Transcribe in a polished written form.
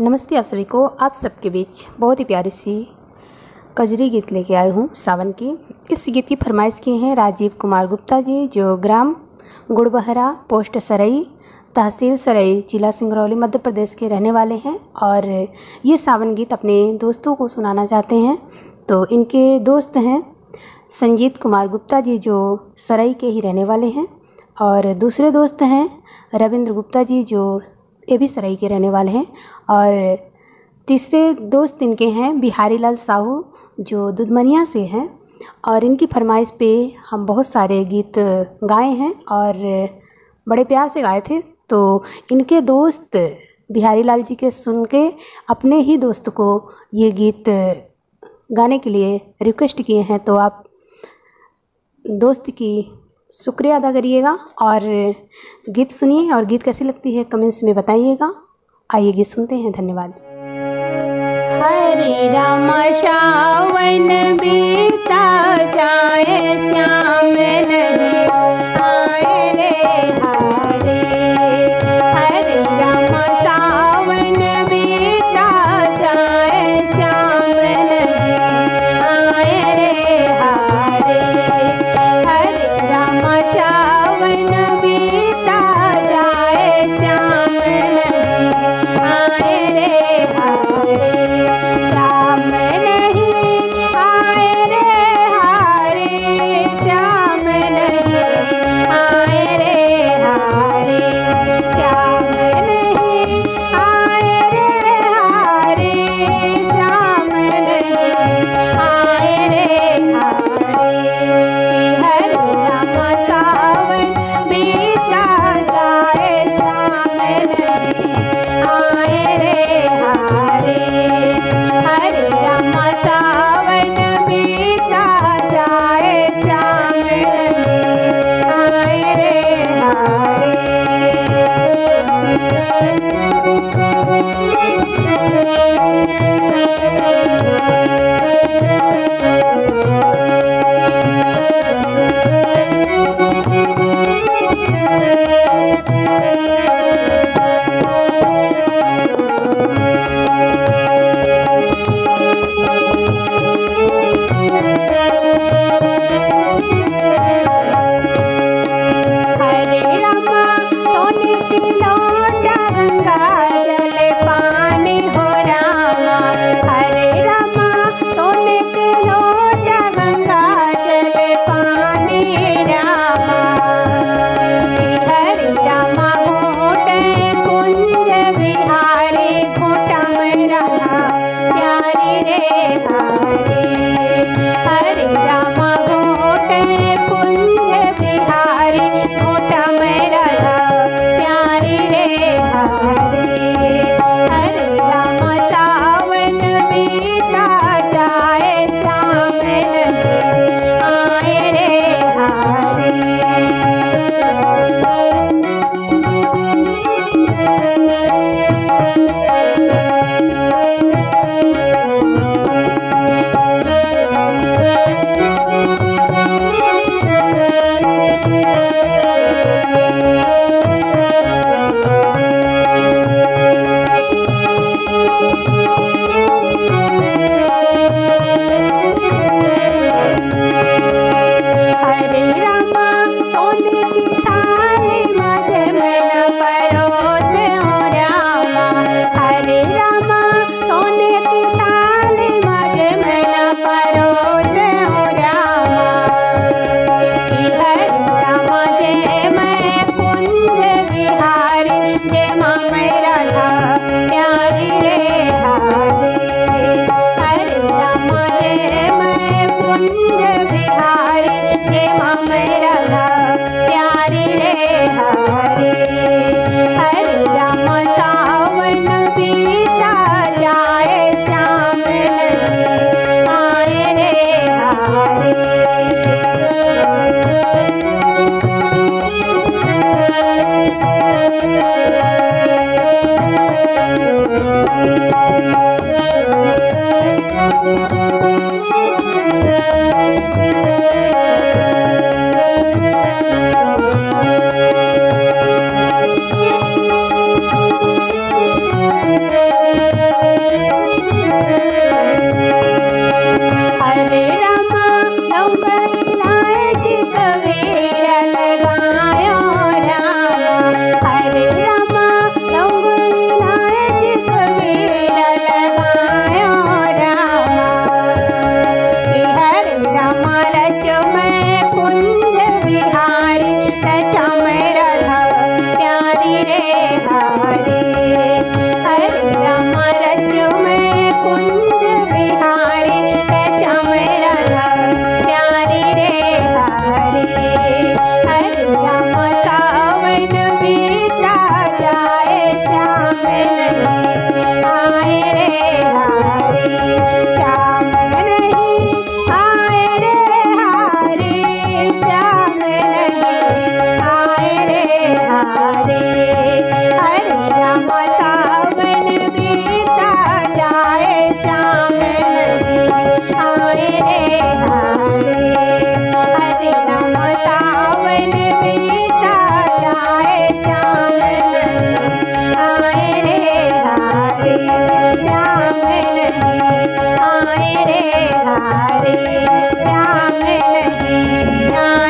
नमस्ते आप सभी को। आप सबके बीच बहुत ही प्यारी सी कजरी गीत लेके आए हूँ सावन की। इस गीत की फरमाइश की है राजीव कुमार गुप्ता जी, जो ग्राम गोड़बहरा, पोस्ट सराई, तहसील सराई, जिला सिंगरौली, मध्य प्रदेश के रहने वाले हैं। और ये सावन गीत अपने दोस्तों को सुनाना चाहते हैं। तो इनके दोस्त हैं संजीत कुमार गुप्ता जी, जो सराई के ही रहने वाले हैं, और दूसरे दोस्त हैं रविंद्र गुप्ता जी, जो ये भी सराई के रहने वाले हैं, और तीसरे दोस्त इनके हैं बिहारीलाल साहू, जो दुधमनिया से हैं। और इनकी फरमाइश पे हम बहुत सारे गीत गाए हैं और बड़े प्यार से गाए थे। तो इनके दोस्त बिहारीलाल जी के सुन के अपने ही दोस्त को ये गीत गाने के लिए रिक्वेस्ट किए हैं। तो आप दोस्त की शुक्रिया अदा करिएगा और गीत सुनिए, और गीत कैसी लगती है कमेंट्स में बताइएगा। आइए गीत सुनते हैं, धन्यवाद। हरे राम सावन बीता जाए श्याम नहीं आए रे हरे। हरे राम सावन बीता जाए श्याम नहीं आए रे हरे। श्याम नहीं आए रे हरे श्याम नहीं आए।